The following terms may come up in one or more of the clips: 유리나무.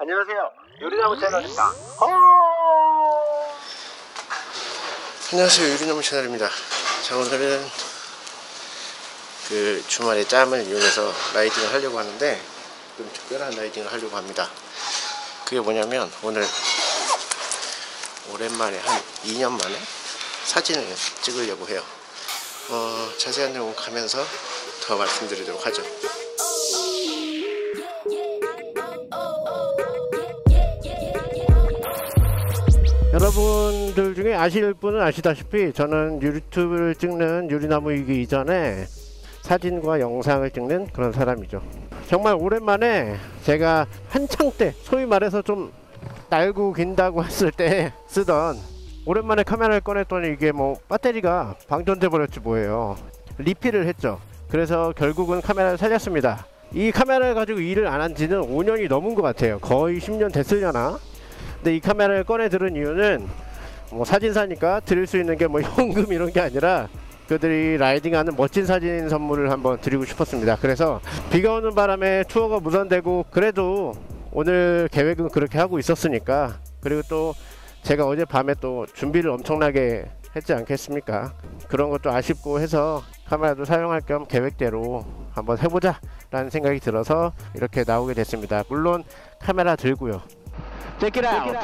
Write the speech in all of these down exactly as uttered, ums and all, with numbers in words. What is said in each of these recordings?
안녕하세요. 유리나무 채널입니다. 안녕하세요. 유리나무 채널입니다. 자, 오늘은 그 주말에 짬을 이용해서 라이딩을 하려고 하는데 좀 특별한 라이딩을 하려고 합니다. 그게 뭐냐면 오늘 오랜만에 한 이 년 만에 사진을 찍으려고 해요. 어, 자세한 내용 가면서 더 말씀드리도록 하죠. 여러분들 중에 아실 분은 아시다시피 저는 유튜브를 찍는 유리나무이기 이전에 사진과 영상을 찍는 그런 사람이죠. 정말 오랜만에 제가 한창 때, 소위 말해서 좀 날고 긴다고 했을 때 쓰던, 오랜만에 카메라를 꺼냈더니 이게 뭐 배터리가 방전돼 버렸지 뭐예요. 리필을 했죠. 그래서 결국은 카메라를 살렸습니다. 이 카메라를 가지고 일을 안 한 지는 오 년이 넘은 것 같아요. 거의 십 년 됐으려나. 근데 이 카메라를 꺼내 들은 이유는 뭐 사진사니까 드릴 수 있는 게 뭐 현금 이런 게 아니라 그들이 라이딩하는 멋진 사진 선물을 한번 드리고 싶었습니다. 그래서 비가 오는 바람에 투어가 무산되고, 그래도 오늘 계획은 그렇게 하고 있었으니까, 그리고 또 제가 어젯밤에 또 준비를 엄청나게 했지 않겠습니까. 그런 것도 아쉽고 해서 카메라도 사용할 겸 계획대로 한번 해보자 라는 생각이 들어서 이렇게 나오게 됐습니다. 물론 카메라 들고요. Check it out.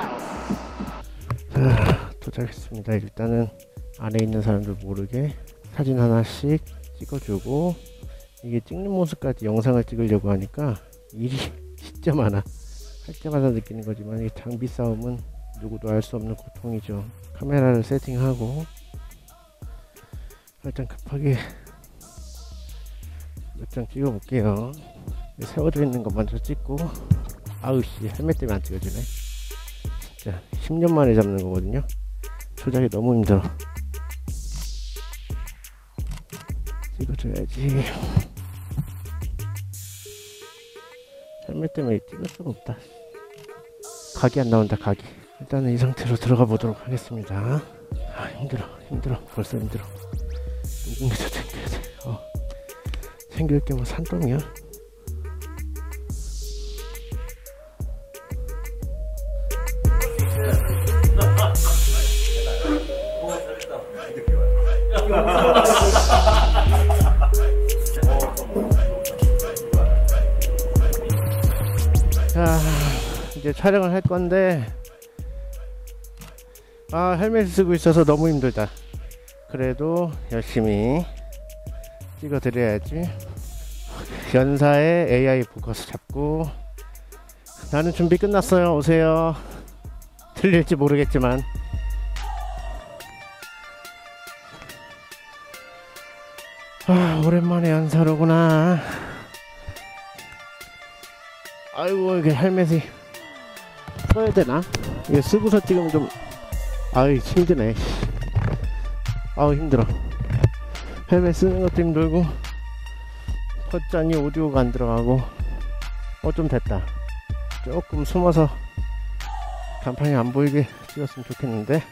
자, 도착했습니다. 일단은 안에 있는 사람들 모르게 사진 하나씩 찍어주고, 이게 찍는 모습까지 영상을 찍으려고 하니까 일이 진짜 많아. 할 때마다 느끼는 거지만 이 장비 싸움은 누구도 알 수 없는 고통이죠. 카메라를 세팅하고 일단 급하게 몇 장 찍어볼게요. 세워져 있는 것 먼저 찍고. 아우씨, 헬멧 때문에 안 찍어지네. 진짜 십 년 만에 잡는 거거든요. 조작이 너무 힘들어. 찍어줘야지. 헬멧 때문에 찍을 수가 없다. 각이 안 나온다, 각이. 일단은 이 상태로 들어가 보도록 하겠습니다. 아, 힘들어 힘들어 벌써 힘들어. 녹음기도 챙겨야 돼. 어. 챙길 게 뭐 산더미야. 자, 이제 촬영을 할 건데, 아, 헬멧을 쓰고 있어서 너무 힘들다. 그래도 열심히 찍어 드려야지. 연사에 에이아이 포커스 잡고. 나는 준비 끝났어요. 오세요. 들릴지 모르겠지만. 아, 오랜만에 연사로구나. 아이고, 이게 헬멧이 써야 되나? 이게 쓰고서 찍으면 좀, 아이, 힘드네. 아우, 힘들어. 헬멧 쓰는 것도 힘들고, 헛짠이 오디오가 안 들어가고. 어, 좀 됐다. 조금 숨어서 간판이 안 보이게 찍었으면 좋겠는데.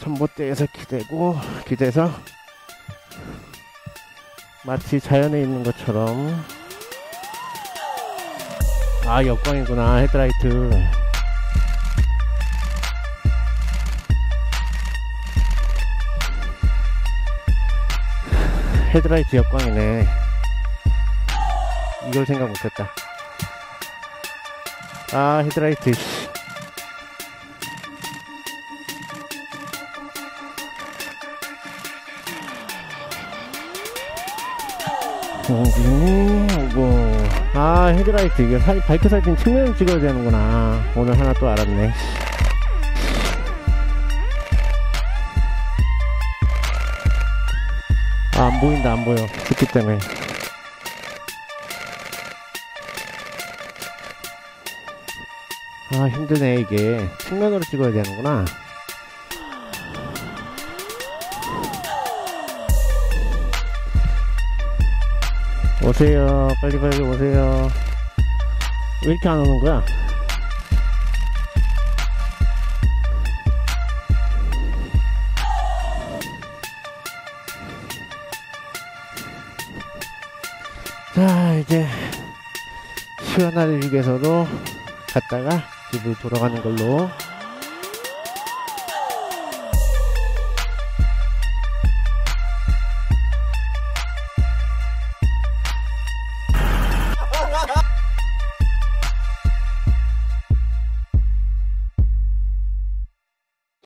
전봇대에서 기대고 기대서 마치 자연에 있는 것처럼. 아, 역광이구나. 헤드라이트. 헤드라이트 역광이네. 이걸 생각 못했다. 아, 헤드라이트. 오고. 아, 헤드라이트. 이게 사, 바이크 사진 측면을 찍어야 되는구나. 오늘 하나 또 알았네. 아, 안 보인다. 안 보여. 붓기 때문에. 아, 힘드네. 이게 측면으로 찍어야 되는구나. 오세요. 빨리빨리 오세요. 왜 이렇게 안 오는 거야? 자, 이제 표현하는 리그에서도 갔다가 집으로 돌아가는 걸로.